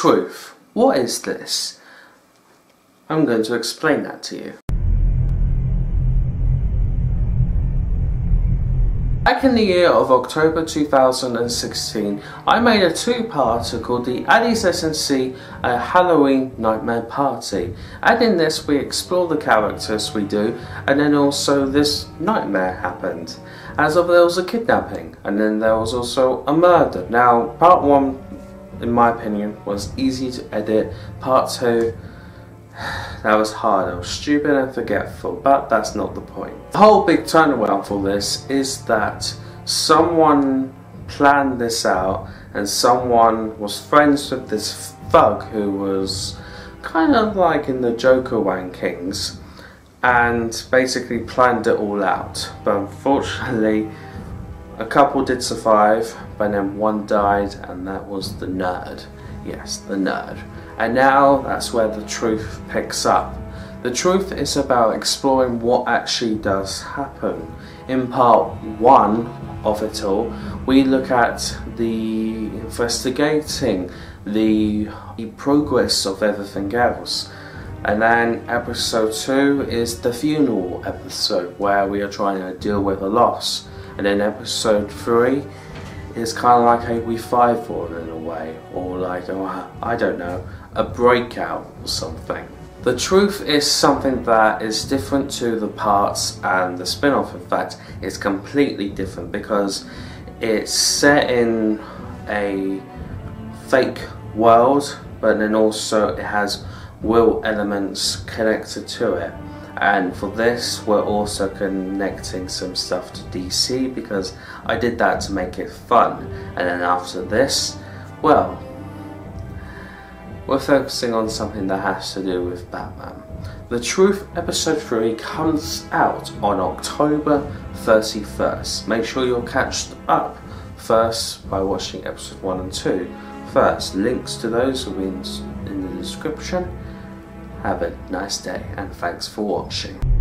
Truth. What is this? I'm going to explain that to you. Back in the year of October 2016, I made a two-parter called the Addies SNC A Halloween Nightmare Party, and in this we explore the characters we do, and then also this nightmare happened. As of there was a kidnapping, and then there was also a murder. Now, part one, in my opinion, was easy to edit. Part two, that was hard, I was stupid and forgetful, but that's not the point. The whole big turnaround for this is that someone planned this out and someone was friends with this thug who was kind of like in the Joker rankings and basically planned it all out. But unfortunately, a couple did survive, but then one died, and that was the nerd. Yes, the nerd. And now that's where the truth picks up. The truth is about exploring what actually does happen. In part one of it all, we look at the investigating, the progress of everything else. And then episode two is the funeral episode, where we are trying to deal with a loss. And then episode three is kind of like a revival in a way, or like, oh, I don't know, a breakout or something. The truth is something that is different to the parts and the spin-off. In fact, it's completely different because it's set in a fake world, but then also it has real elements connected to it. And for this, we're also connecting some stuff to DC because I did that to make it fun. And then after this, well, we're focusing on something that has to do with Batman. The Truth Episode 3 comes out on October 31st. Make sure you're catched up first by watching Episode 1 and 2 first. Links to those will be in the description. Have a nice day and thanks for watching.